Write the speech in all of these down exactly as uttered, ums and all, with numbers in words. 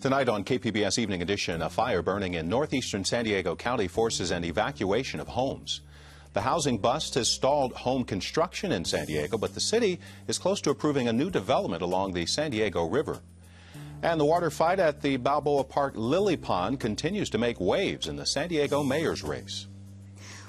Tonight on K P B S Evening Edition, a fire burning in northeastern San Diego County forces an evacuation of homes. The housing bust has stalled home construction in San Diego, but the city is close to approving a new development along the San Diego River. And the water fight at the Balboa Park Lily Pond continues to make waves in the San Diego mayor's race.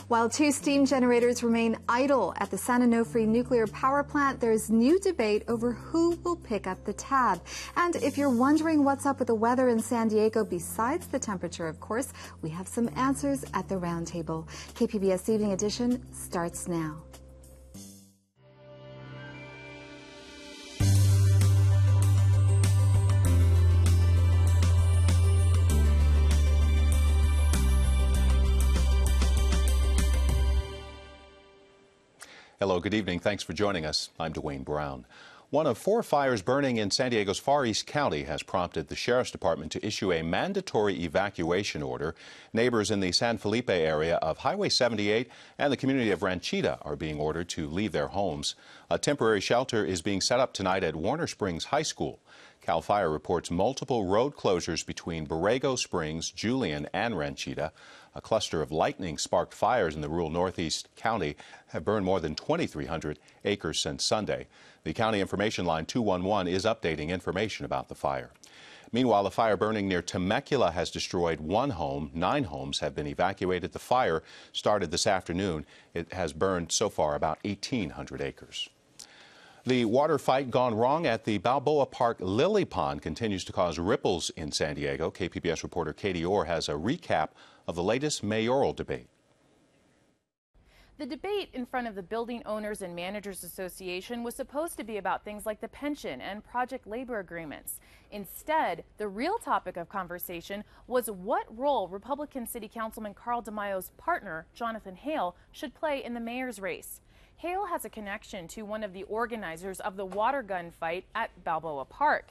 While two steam generators remain idle at the San Onofre Nuclear Power Plant, there is new debate over who will pick up the tab. And if you're wondering what's up with the weather in San Diego, besides the temperature, of course, we have some answers at the roundtable. K P B S Evening Edition starts now. Hello, good evening. Thanks for joining us. I'm Dwayne Brown. One of four fires burning in San Diego's Far East County has prompted the Sheriff's Department to issue a mandatory evacuation order. Neighbors in the San Felipe area of Highway seventy-eight and the community of Ranchita are being ordered to leave their homes. A temporary shelter is being set up tonight at Warner Springs High School. CAL FIRE reports multiple road closures between Borrego Springs, Julian, and Ranchita. A cluster of lightning-sparked fires in the rural northeast county have burned more than twenty-three hundred acres since Sunday. The county information line two one one is updating information about the fire. Meanwhile, a fire burning near Temecula has destroyed one home. Nine homes have been evacuated. The fire started this afternoon. It has burned so far about eighteen hundred acres. The water fight gone wrong at the Balboa Park Lily Pond continues to cause ripples in San Diego. K P B S reporter Katie Orr has a recap of the latest mayoral debate. The debate in front of the Building Owners and Managers Association was supposed to be about things like the pension and project labor agreements. Instead, the real topic of conversation was what role Republican City Councilman Carl DeMaio's partner, Jonathan Hale, should play in the mayor's race. Hale has a connection to one of the organizers of the water gun fight at Balboa Park.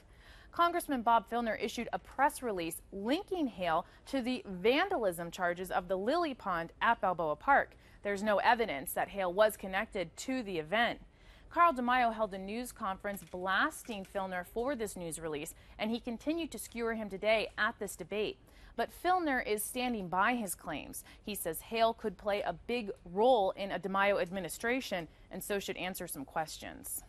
Congressman Bob Filner issued a press release linking Hale to the vandalism charges of the Lily Pond at Balboa Park. There's no evidence that Hale was connected to the event. Carl DeMaio held a news conference blasting Filner for this news release, and he continued to skewer him today at this debate. But Filner is standing by his claims. He says Hale could play a big role in a DeMaio administration and so should answer some questions.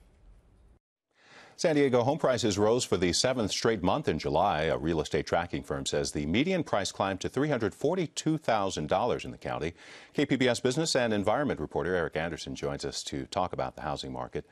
San Diego home prices rose for the seventh straight month in July. A real estate tracking firm says the median price climbed to three hundred forty-two thousand dollars in the county. K P B S business and environment reporter Eric Anderson joins us to talk about the housing market.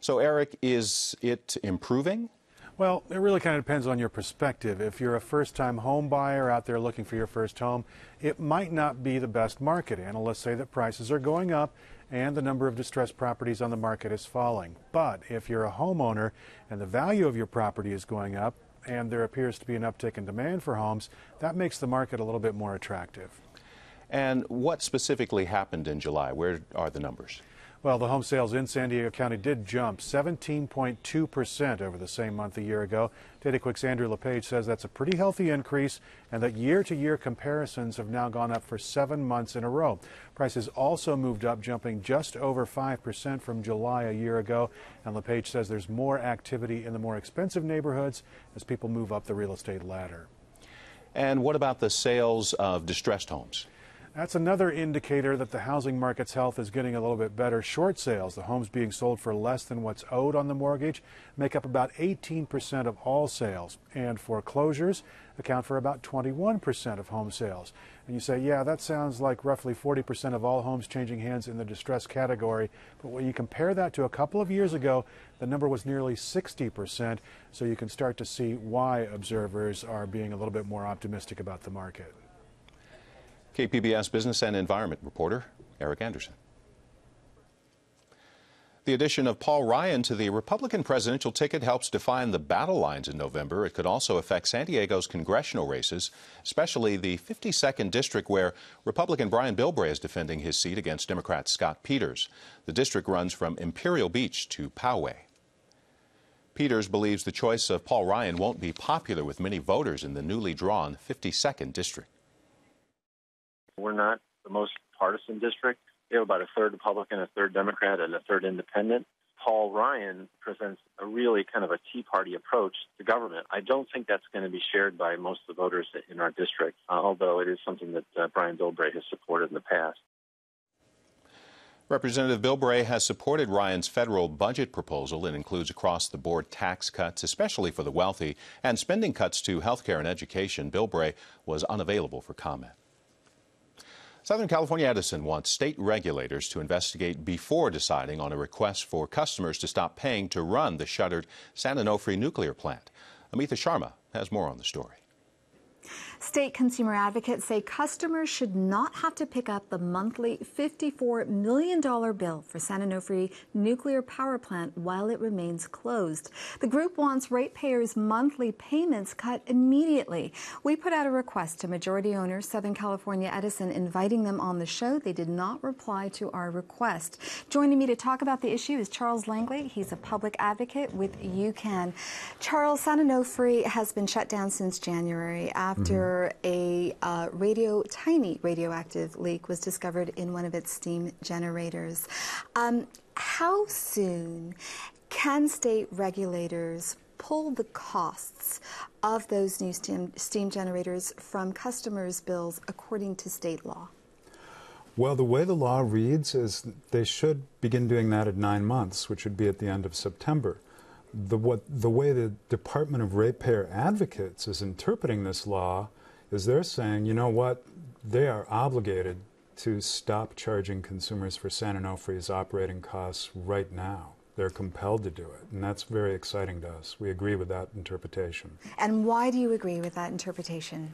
So, Eric, is it improving? Well, it really kind of depends on your perspective. If you're a first-time home buyer out there looking for your first home, it might not be the best market. Analysts say that prices are going up and the number of distressed properties on the market is falling. But if you're a homeowner and the value of your property is going up and there appears to be an uptick in demand for homes, that makes the market a little bit more attractive. And what specifically happened in July? Where are the numbers? Well, the home sales in San Diego County did jump seventeen point two percent over the same month a year ago. DataQuick's Andrew LePage says that's a pretty healthy increase and that year-to-year comparisons have now gone up for seven months in a row. Prices also moved up, jumping just over five percent from July a year ago. And LePage says there's more activity in the more expensive neighborhoods as people move up the real estate ladder. And what about the sales of distressed homes? That's another indicator that the housing market's health is getting a little bit better. Short sales, the homes being sold for less than what's owed on the mortgage, make up about eighteen percent of all sales. And foreclosures account for about twenty-one percent of home sales. And you say, yeah, that sounds like roughly forty percent of all homes changing hands in the distress category. But when you compare that to a couple of years ago, the number was nearly sixty percent. So you can start to see why observers are being a little bit more optimistic about the market. K P B S business and environment reporter Eric Anderson. The addition of Paul Ryan to the Republican presidential ticket helps define the battle lines in November. It could also affect San Diego's congressional races, especially the fifty-second district where Republican Brian Bilbray is defending his seat against Democrat Scott Peters. The district runs from Imperial Beach to Poway. Peters believes the choice of Paul Ryan won't be popular with many voters in the newly drawn fifty-second district. We're not the most partisan district. We have about a third Republican, a third Democrat, and a third independent. Paul Ryan presents a really kind of a Tea Party approach to government. I don't think that's going to be shared by most of the voters in our district, uh, although it is something that uh, Brian Bilbray has supported in the past. Representative Bilbray has supported Ryan's federal budget proposal. It includes across-the-board tax cuts, especially for the wealthy, and spending cuts to health care and education. Bilbray was unavailable for comment. Southern California Edison wants state regulators to investigate before deciding on a request for customers to stop paying to run the shuttered San Onofre nuclear plant. Amita Sharma has more on the story. State consumer advocates say customers should not have to pick up the monthly fifty-four million dollars bill for San Onofre Nuclear Power Plant while it remains closed. The group wants ratepayers' monthly payments cut immediately. We put out a request to majority owner Southern California Edison, inviting them on the show. They did not reply to our request. Joining me to talk about the issue is Charles Langley. He's a public advocate with UCAN. Charles, San Onofre has been shut down since January after a uh, radio, tiny radioactive leak was discovered in one of its steam generators. Um, how soon can state regulators pull the costs of those new steam, steam generators from customers' bills according to state law? Well, the way the law reads is they should begin doing that at nine months, which would be at the end of September. The, what, the way the Department of Ratepayer Advocates is interpreting this law is they're saying, you know what, they are obligated to stop charging consumers for San Onofre's operating costs right now. They're compelled to do it, and that's very exciting to us. We agree with that interpretation. And why do you agree with that interpretation?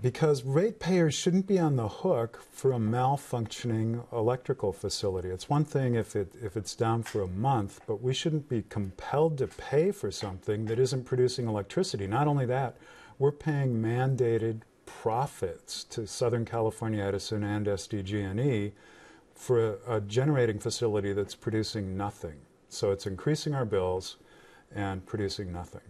Because ratepayers shouldn't be on the hook for a malfunctioning electrical facility. It's one thing if it if it's down for a month, but we shouldn't be compelled to pay for something that isn't producing electricity. Not only that, we're paying mandated profits to Southern California Edison and S D G and E for a, a generating facility that's producing nothing. So it's increasing our bills and producing nothing.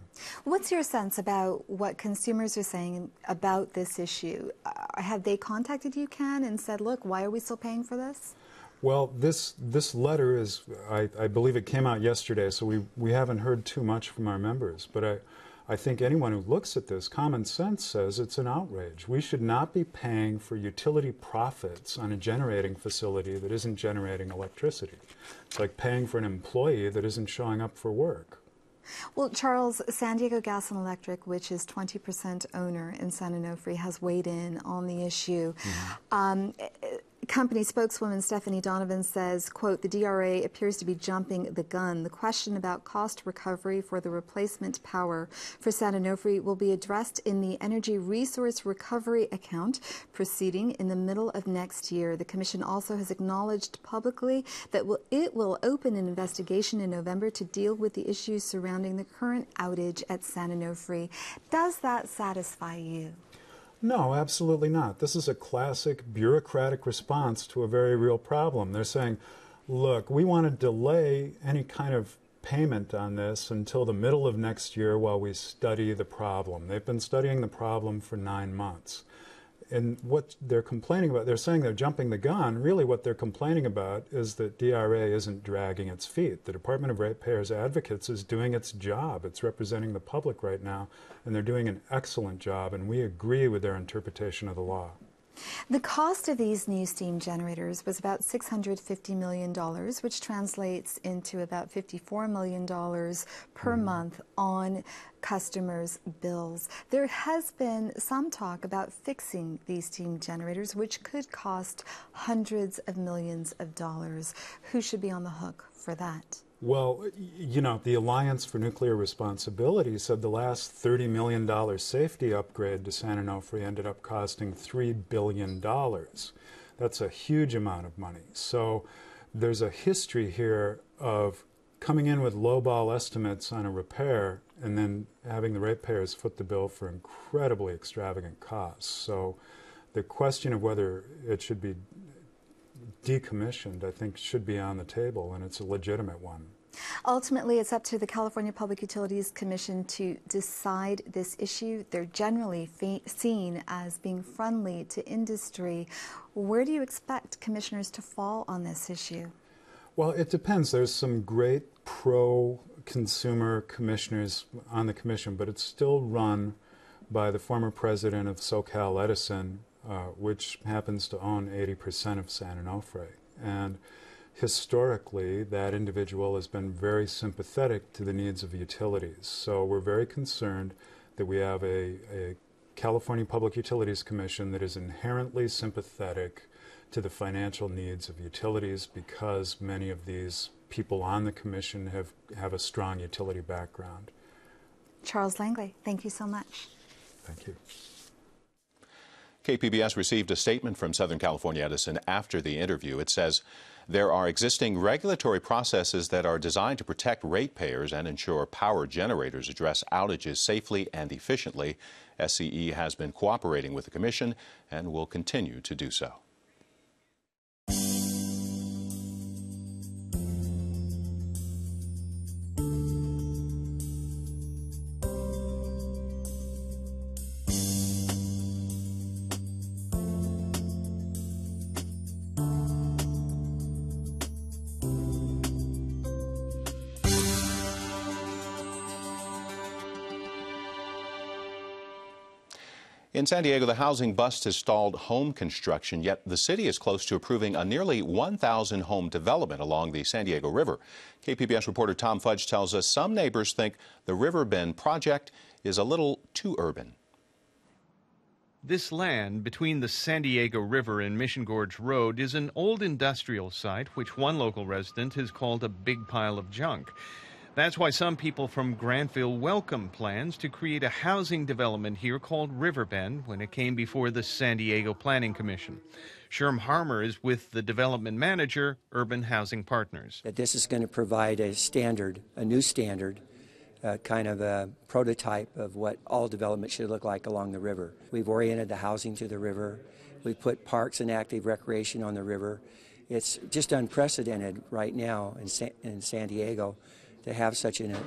What's your sense about what consumers are saying about this issue? Uh, have they contacted UCAN and said, look, why are we still paying for this? Well, this this letter is, I, I believe it came out yesterday, so we, we haven't heard too much from our members. But I, I think anyone who looks at this, common sense says it's an outrage. We should not be paying for utility profits on a generating facility that isn't generating electricity. It's like paying for an employee that isn't showing up for work. Well, Charles, San Diego Gas and Electric, which is twenty percent owner in San Onofre, has weighed in on the issue. Mm-hmm. um, company spokeswoman Stephanie Donovan says, quote, the D R A appears to be jumping the gun. The question about cost recovery for the replacement power for San Onofre will be addressed in the Energy Resource Recovery Account proceeding in the middle of next year. The Commission also has acknowledged publicly that will, it will open an investigation in November to deal with the issues surrounding the current outage at San Onofre. Does that satisfy you? No, absolutely not. This is a classic bureaucratic response to a very real problem. They're saying, look, we want to delay any kind of payment on this until the middle of next year while we study the problem. They've been studying the problem for nine months. And what they're complaining about, they're saying they're jumping the gun. Really what they're complaining about is that D R A isn't dragging its feet. The Department of Ratepayers Advocates is doing its job. It's representing the public right now, and they're doing an excellent job, and we agree with their interpretation of the law. The cost of these new steam generators was about six hundred fifty million dollars, which translates into about fifty-four million dollars per mm. month on customers' bills. There has been some talk about fixing these steam generators, which could cost hundreds of millions of dollars. Who should be on the hook for that? Well, you know, the Alliance for Nuclear Responsibility said the last thirty million dollars safety upgrade to San Onofre ended up costing three billion dollars. That's a huge amount of money. So there's a history here of coming in with lowball estimates on a repair and then having the ratepayers foot the bill for incredibly extravagant costs. So the question of whether it should be decommissioned, I think, should be on the table, and it's a legitimate one. Ultimately, it's up to the California Public Utilities Commission to decide this issue. They're generally seen as being friendly to industry. Where do you expect commissioners to fall on this issue? Well, it depends. There's some great pro-consumer commissioners on the commission, but it's still run by the former president of SoCal Edison, uh, which happens to own eighty percent of San Onofre. And historically, that individual has been very sympathetic to the needs of utilities. So we're very concerned that we have a, a California Public Utilities Commission that is inherently sympathetic to the financial needs of utilities, because many of these people on the commission have, have a strong utility background. Charles Langley, thank you so much. Thank you. K P B S received a statement from Southern California Edison after the interview. It says, there are existing regulatory processes that are designed to protect ratepayers and ensure power generators address outages safely and efficiently. S C E has been cooperating with the commission and will continue to do so. In San Diego, the housing bust has stalled home construction, yet the city is close to approving a nearly one thousand home development along the San Diego River. K P B S reporter Tom Fudge tells us some neighbors think the Riverbend project is a little too urban. This land between the San Diego River and Mission Gorge Road is an old industrial site, which one local resident has called a big pile of junk. That's why some people from Granville welcome plans to create a housing development here called Riverbend when it came before the San Diego Planning Commission. Sherm Harmer is with the development manager, Urban Housing Partners. This is going to provide a standard, a new standard, uh, kind of a prototype of what all development should look like along the river. We've oriented the housing to the river. We've put parks and active recreation on the river. It's just unprecedented right now in San, in San Diego to have such a uh,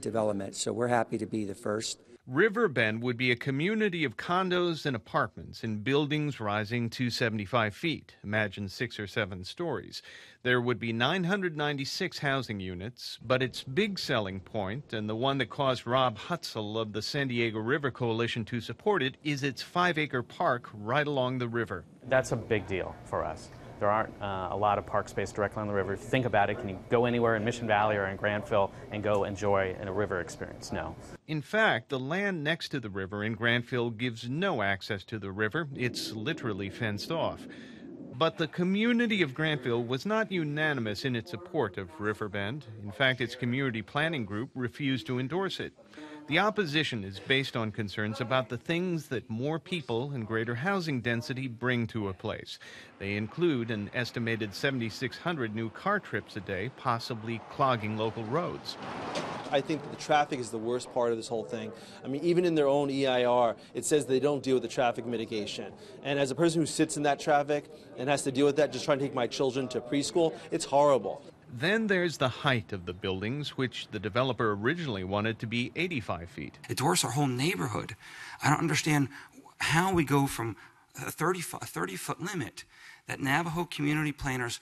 development, so we're happy to be the first. Riverbend would be a community of condos and apartments in buildings rising to seventy-five feet, imagine six or seven stories. There would be nine hundred ninety-six housing units, but its big selling point, and the one that caused Rob Hutzel of the San Diego River Coalition to support it, is its five-acre park right along the river. That's a big deal for us. There aren't uh, a lot of park space directly on the river. If you think about it, can you go anywhere in Mission Valley or in Granville and go enjoy a river experience? No. In fact, the land next to the river in Granville gives no access to the river. It's literally fenced off. But the community of Granville was not unanimous in its support of Riverbend. In fact, its community planning group refused to endorse it. The opposition is based on concerns about the things that more people and greater housing density bring to a place. They include an estimated seventy-six hundred new car trips a day, possibly clogging local roads. I think the traffic is the worst part of this whole thing. I mean, even in their own E I R, it says they don't deal with the traffic mitigation. And as a person who sits in that traffic and has to deal with that, just trying to take my children to preschool, it's horrible. Then there's the height of the buildings, which the developer originally wanted to be eighty-five feet. It dwarfs our whole neighborhood. I don't understand how we go from a thirty-foot limit that Navajo community planners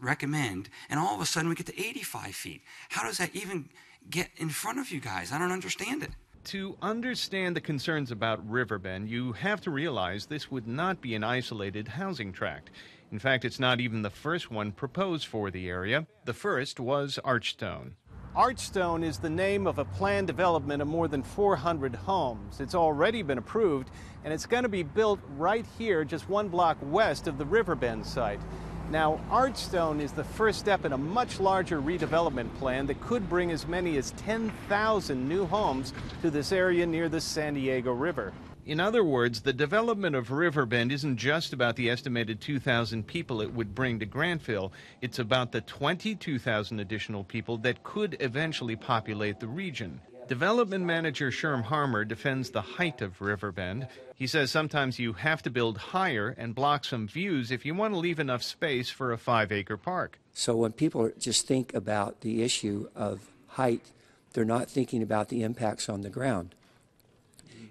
recommend, and all of a sudden we get to eighty-five feet. How does that even get in front of you guys? I don't understand it. To understand the concerns about Riverbend, you have to realize this would not be an isolated housing tract. In fact, it's not even the first one proposed for the area. The first was Archstone. Archstone is the name of a planned development of more than four hundred homes. It's already been approved, and it's going to be built right here, just one block west of the Riverbend site. Now, Archstone is the first step in a much larger redevelopment plan that could bring as many as ten thousand new homes to this area near the San Diego River. In other words, the development of Riverbend isn't just about the estimated two thousand people it would bring to Granville. It's about the twenty-two thousand additional people that could eventually populate the region. Development manager Sherm Harmer defends the height of Riverbend. He says sometimes you have to build higher and block some views if you want to leave enough space for a five-acre park. So when people just think about the issue of height, they're not thinking about the impacts on the ground.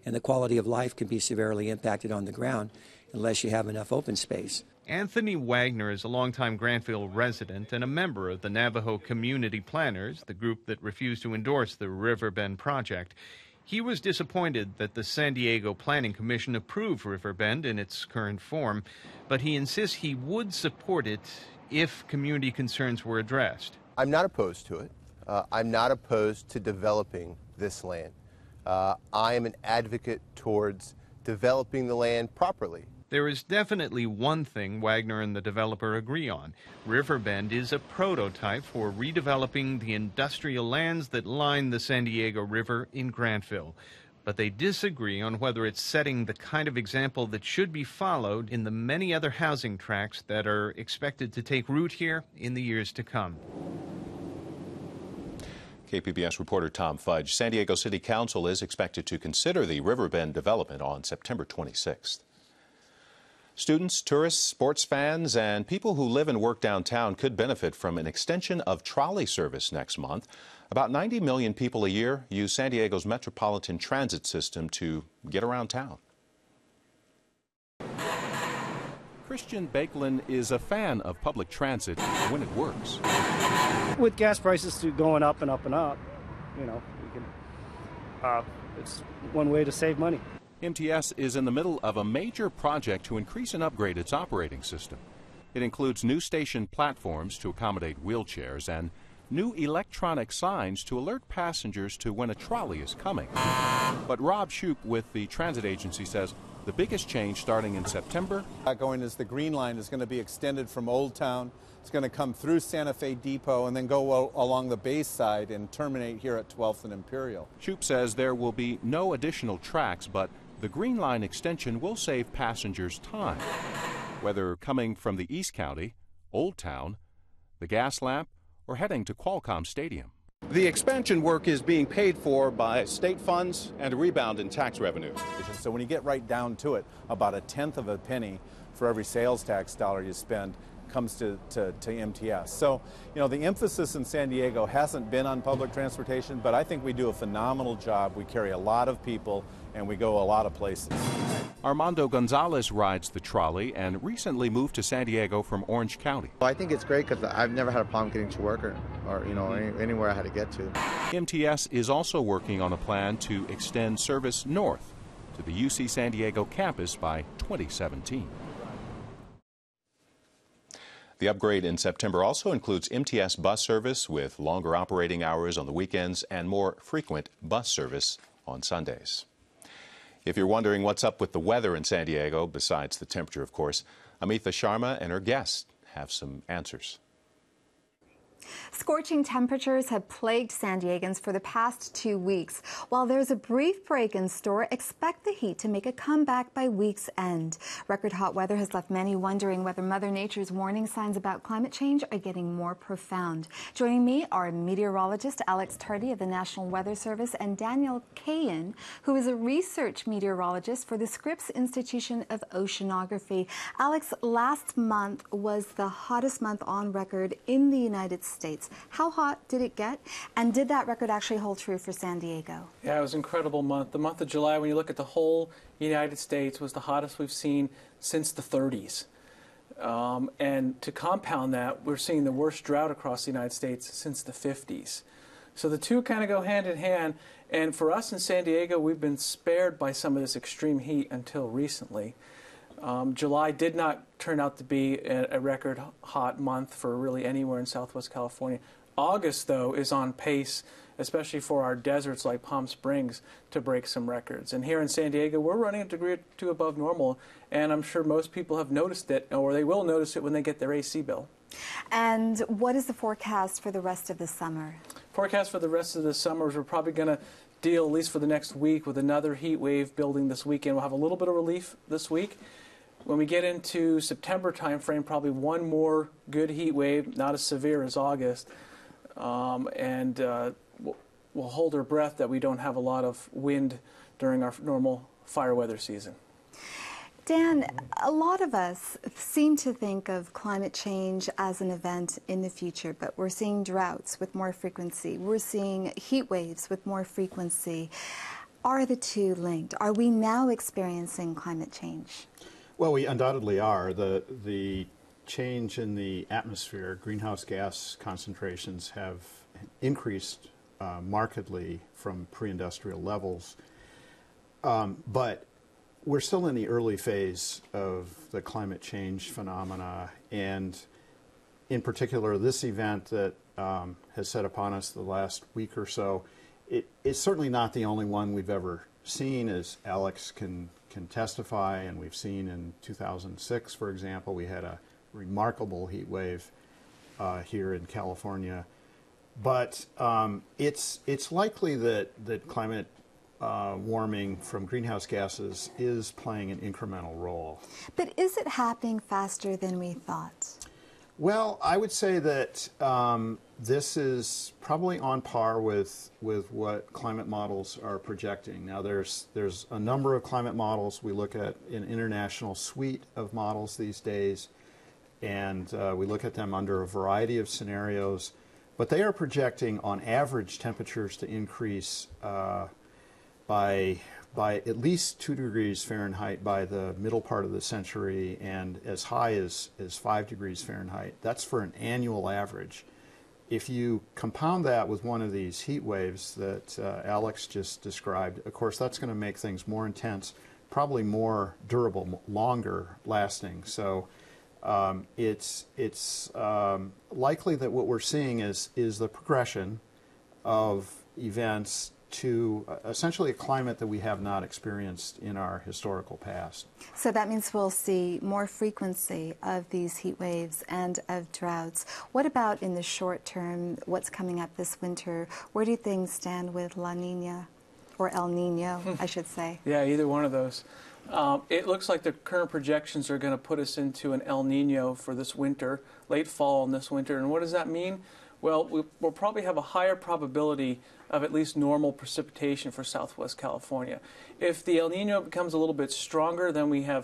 And the quality of life can be severely impacted on the ground unless you have enough open space. Anthony Wagner is a longtime Grantville resident and a member of the Navajo Community Planners, the group that refused to endorse the Riverbend project. He was disappointed that the San Diego Planning Commission approved Riverbend in its current form, but he insists he would support it if community concerns were addressed. I'm not opposed to it. Uh, I'm not opposed to developing this land. Uh, I am an advocate towards developing the land properly. There is definitely one thing Wagner and the developer agree on. Riverbend is a prototype for redeveloping the industrial lands that line the San Diego River in Grantville. But they disagree on whether it's setting the kind of example that should be followed in the many other housing tracts that are expected to take root here in the years to come. K P B S reporter Tom Fudge. San Diego City Council is expected to consider the Riverbend development on September twenty-sixth. Students, tourists, sports fans, and people who live and work downtown could benefit from an extension of trolley service next month. About ninety million people a year use San Diego's metropolitan transit system to get around town. Christian Bakelin is a fan of public transit when it works. With gas prices going up and up and up, you know, we can, uh, it's one way to save money. M T S is in the middle of a major project to increase and upgrade its operating system. It includes new station platforms to accommodate wheelchairs and new electronic signs to alert passengers to when a trolley is coming. But Rob Shoup with the transit agency says the biggest change starting in September. Going is the Green Line is going to be extended from Old Town. It's going to come through Santa Fe Depot and then go along the bay side and terminate here at twelfth and Imperial. Shoup says there will be no additional tracks, but the Green Line extension will save passengers time. Whether coming from the East County, Old Town, the gas lamp, or heading to Qualcomm Stadium. The expansion work is being paid for by state funds and a rebound in tax revenue. So when you get right down to it, about a tenth of a penny for every sales tax dollar you spend comes to, to, to M T S. So, you know, the emphasis in San Diego hasn't been on public transportation, but I think we do a phenomenal job. We carry a lot of people and we go a lot of places. Armando Gonzalez rides the trolley and recently moved to San Diego from Orange County. Well, I think it's great because I've never had a problem getting to work or, or you know, any, anywhere I had to get to. M T S is also working on a plan to extend service north to the U C San Diego campus by twenty seventeen. The upgrade in September also includes M T S bus service with longer operating hours on the weekends and more frequent bus service on Sundays. If you're wondering what's up with the weather in San Diego, besides the temperature, of course, Amita Sharma and her guests have some answers. Scorching temperatures have plagued San Diegans for the past two weeks. While there's a brief break in store, expect the heat to make a comeback by week's end. Record hot weather has left many wondering whether Mother Nature's warning signs about climate change are getting more profound. Joining me are meteorologist Alex Tardy of the National Weather Service and Daniel Cayan, who is a research meteorologist for the Scripps Institution of Oceanography. Alex, last month was the hottest month on record in the United States. States. How hot did it get? And did that record actually hold true for San Diego? Yeah, it was an incredible month. The month of July, when you look at the whole United States, was the hottest we've seen since the thirties. Um, and to compound that, we're seeing the worst drought across the United States since the fifties. So the two kind of go hand in hand. And for us in San Diego, we've been spared by some of this extreme heat until recently. Um, July did not turn out to be a, a record hot month for really anywhere in Southwest California. August, though, is on pace, especially for our deserts like Palm Springs, to break some records. And here in San Diego, we're running a degree or two above normal, and I'm sure most people have noticed it, or they will notice it when they get their A C bill. And what is the forecast for the rest of the summer? Forecast for the rest of the summer is we're probably going to deal, at least for the next week, with another heat wave building this weekend. We'll have a little bit of relief this week. When we get into September time frame, probably one more good heat wave, not as severe as August, um, and uh, we'll hold our breath that we don't have a lot of wind during our normal fire weather season. Dan, a lot of us seem to think of climate change as an event in the future, but we're seeing droughts with more frequency. We're seeing heat waves with more frequency. Are the two linked? Are we now experiencing climate change? Well, we undoubtedly are. The, the change in the atmosphere, greenhouse gas concentrations have increased uh, markedly from pre-industrial levels. Um, but we're still in the early phase of the climate change phenomena, and in particular, this event that um, has set upon us the last week or so, it, it's certainly not the only one we've ever seen, as Alex can, can testify, and we've seen in two thousand six, for example, we had a remarkable heat wave uh, here in California. But um, it's, it's likely that, that climate Uh, warming from greenhouse gases is playing an incremental role. But is it happening faster than we thought? Well, I would say that um, this is probably on par with with what climate models are projecting. Now, there's there's a number of climate models. We look at an international suite of models these days, and uh, we look at them under a variety of scenarios. But they are projecting, on average, temperatures to increase uh, by by at least two degrees Fahrenheit by the middle part of the century, and as high as, as five degrees Fahrenheit. That's for an annual average. If you compound that with one of these heat waves that uh, Alex just described, of course, that's going to make things more intense, probably more durable, longer lasting. So um, it's, it's um, likely that what we're seeing is, is the progression of events to essentially a climate that we have not experienced in our historical past. So that means we'll see more frequency of these heat waves and of droughts. What about in the short term, what's coming up this winter? Where do things stand with La Nina or El Nino, I should say? Yeah, either one of those. Um, it looks like the current projections are going to put us into an El Nino for this winter, late fall and this winter. And what does that mean? Well, we'll probably have a higher probability of at least normal precipitation for Southwest California. If the El Nino becomes a little bit stronger, then we have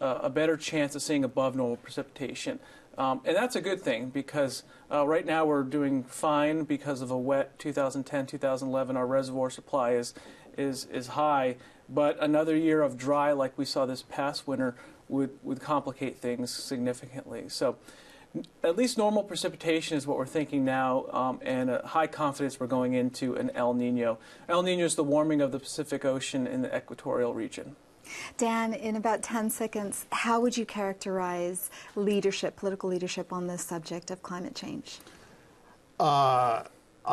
uh, a better chance of seeing above normal precipitation. Um, and that's a good thing, because uh, right now we're doing fine because of a wet two thousand ten, two thousand eleven. Our reservoir supply is, is, is high, but another year of dry like we saw this past winter would, would complicate things significantly. So, at least normal precipitation is what we're thinking now, um, and uh, high confidence we're going into an El Nino. El Nino is the warming of the Pacific Ocean in the equatorial region. Dan, in about ten seconds, how would you characterize leadership, political leadership, on the subject of climate change? Uh,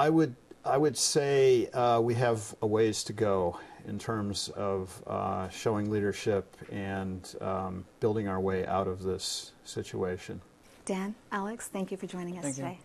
I would, I would say uh, we have a ways to go in terms of uh, showing leadership and um, building our way out of this situation. Dan, Alex, thank you for joining us today.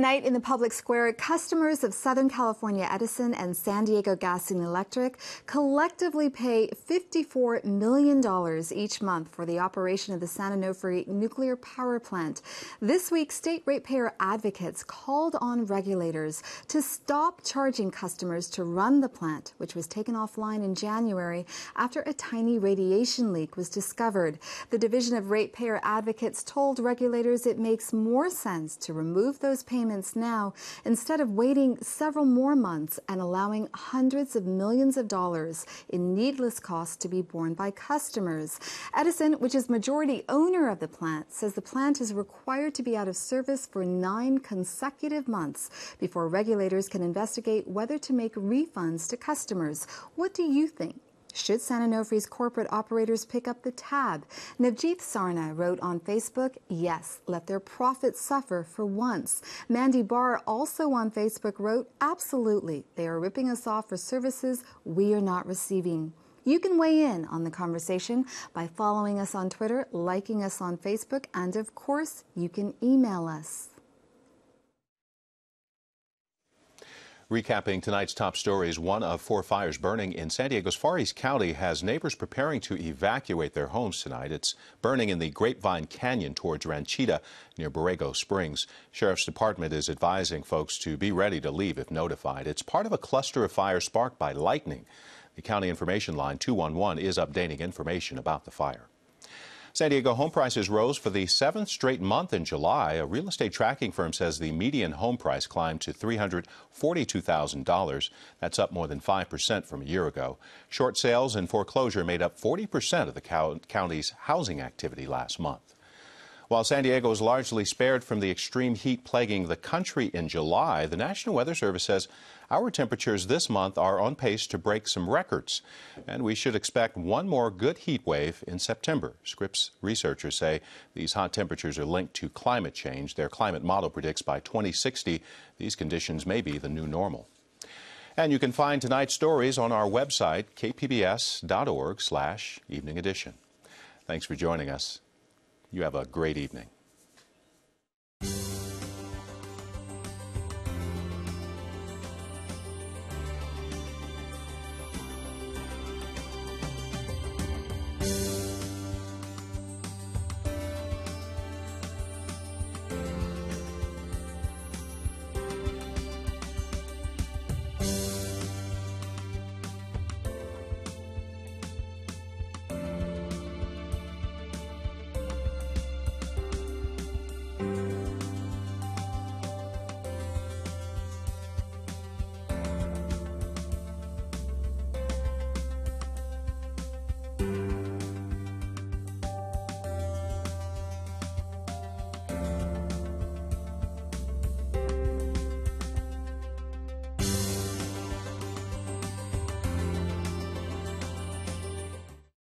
Tonight in the public square, customers of Southern California Edison and San Diego Gas and Electric collectively pay fifty-four million dollars each month for the operation of the San Onofre Nuclear Power Plant. This week, state ratepayer advocates called on regulators to stop charging customers to run the plant, which was taken offline in January after a tiny radiation leak was discovered. The Division of Ratepayer Advocates told regulators it makes more sense to remove those payments payments now instead of waiting several more months and allowing hundreds of millions of dollars in needless costs to be borne by customers. Edison, which is majority owner of the plant, says the plant is required to be out of service for nine consecutive months before regulators can investigate whether to make refunds to customers. What do you think? Should San Onofre's corporate operators pick up the tab? Navjeet Sarna wrote on Facebook, yes, let their profits suffer for once. Mandy Barr also on Facebook wrote, absolutely, they are ripping us off for services we are not receiving. You can weigh in on the conversation by following us on Twitter, liking us on Facebook, and of course, you can email us. Recapping tonight's top stories, one of four fires burning in San Diego's Far East County has neighbors preparing to evacuate their homes tonight. It's burning in the Grapevine Canyon towards Ranchita near Borrego Springs. Sheriff's Department is advising folks to be ready to leave if notified. It's part of a cluster of fires sparked by lightning. The county information line two one one is updating information about the fire. San Diego home prices rose for the seventh straight month in July. A real estate tracking firm says the median home price climbed to three hundred forty-two thousand dollars. That's up more than five percent from a year ago. Short sales and foreclosure made up forty percent of the county's housing activity last month. While San Diego is largely spared from the extreme heat plaguing the country in July, the National Weather Service says our temperatures this month are on pace to break some records, and we should expect one more good heat wave in September. Scripps researchers say these hot temperatures are linked to climate change. Their climate model predicts by twenty sixty, these conditions may be the new normal. And you can find tonight's stories on our website, k p b s dot org slash evening edition. Thanks for joining us. You have a great evening.